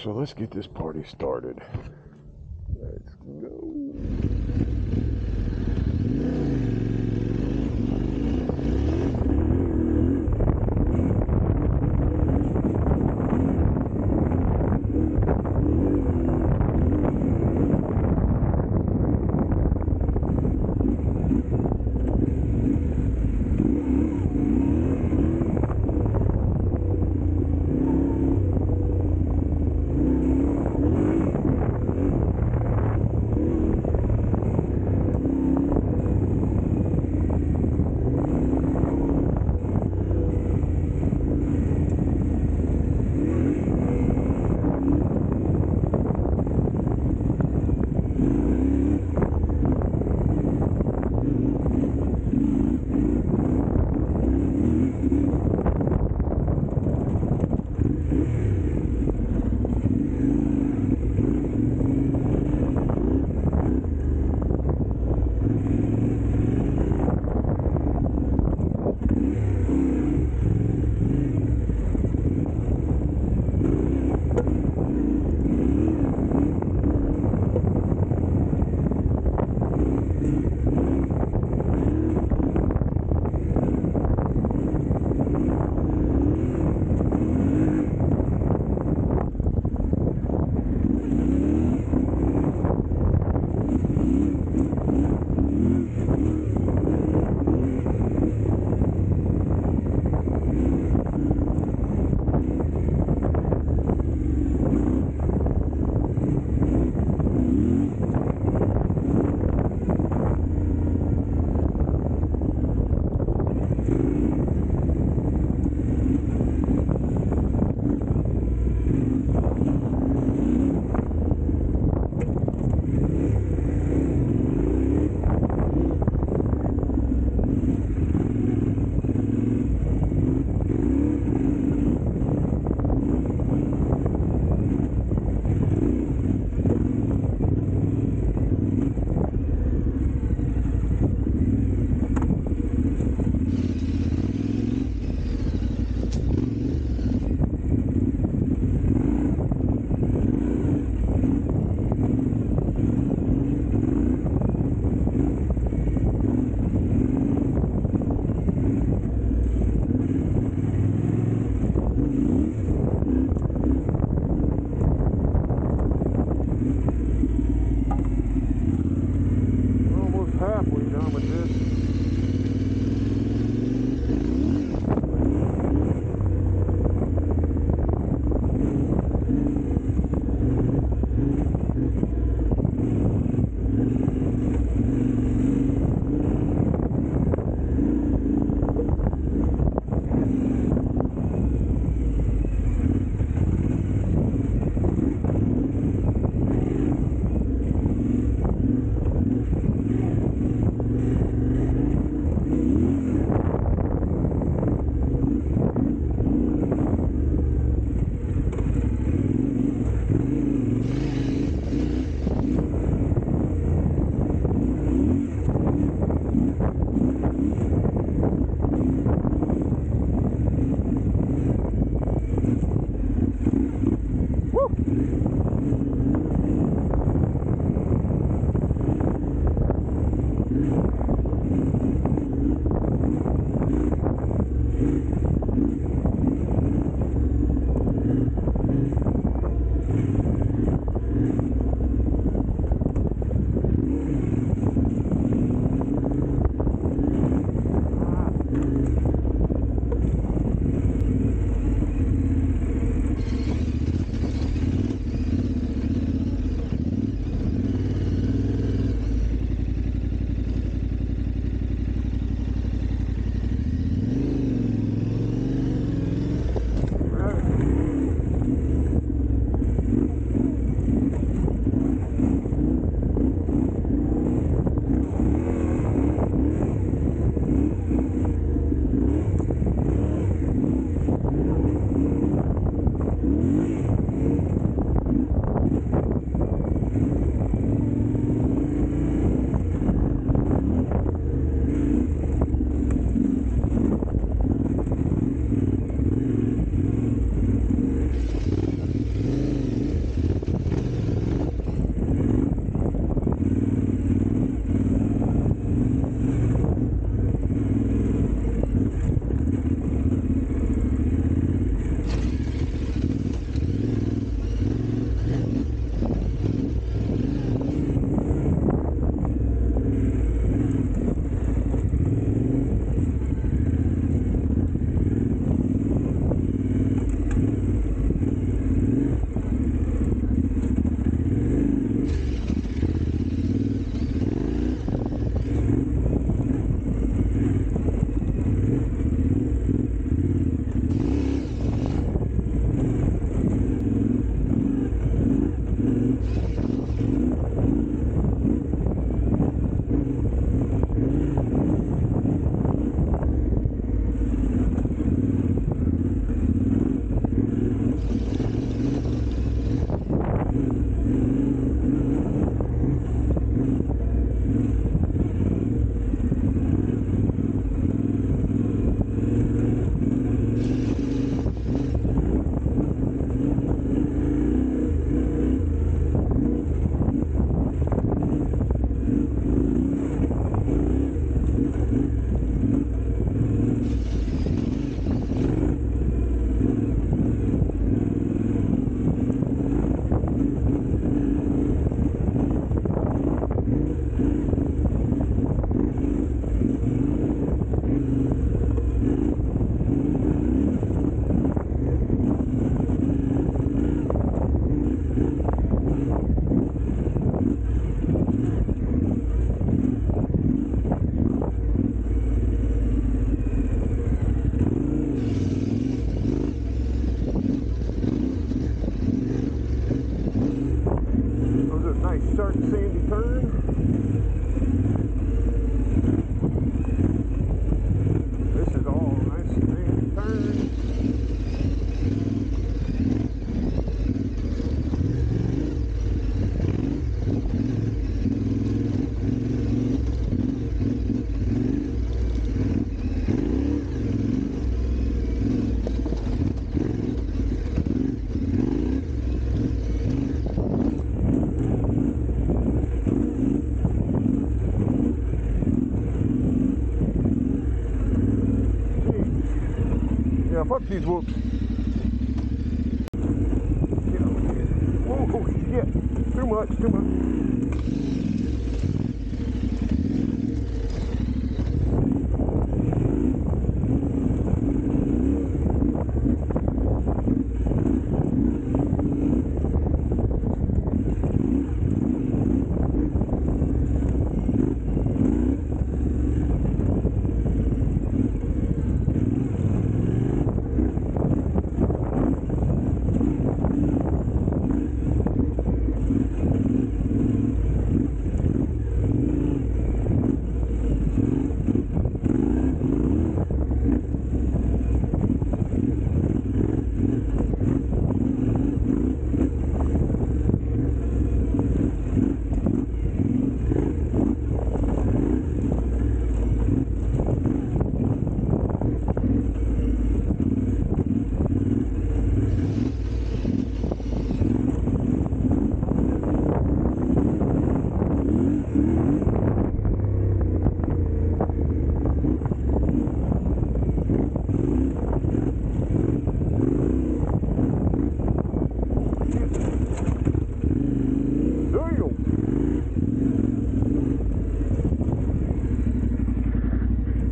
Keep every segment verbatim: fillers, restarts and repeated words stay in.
So let's get this party started. Let's go. Thank you. a nice sharp sandy turn. This is all nice sandy turn. Yeah, fuck these whoops. Oh shit, too much, too much.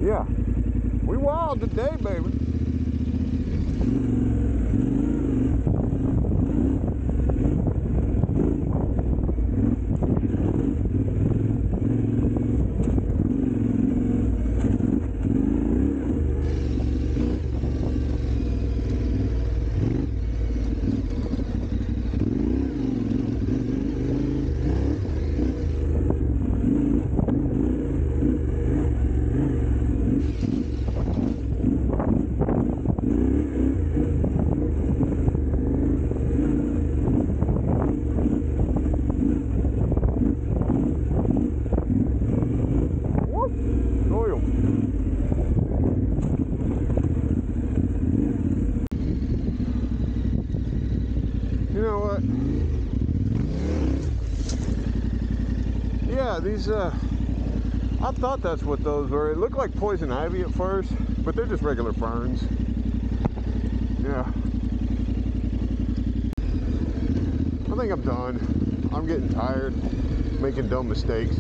Yeah, we wild today, baby. You know what? Yeah, these, uh, I thought that's what those were. It looked like poison ivy at first, but they're just regular ferns. Yeah. I think I'm done. I'm getting tired, making dumb mistakes.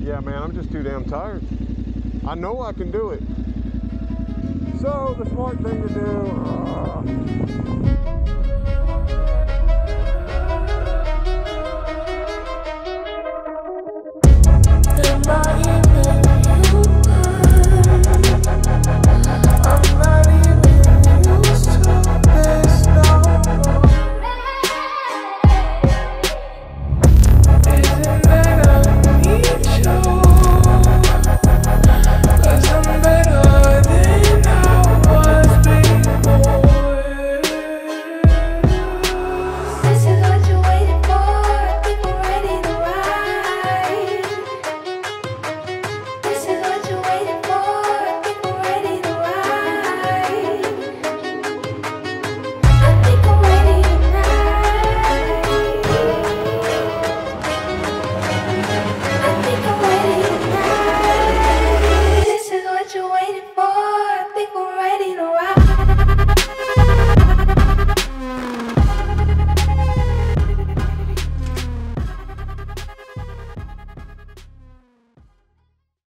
Yeah, man, I'm just too damn tired. I know I can do it. So the smart thing to do... Uh...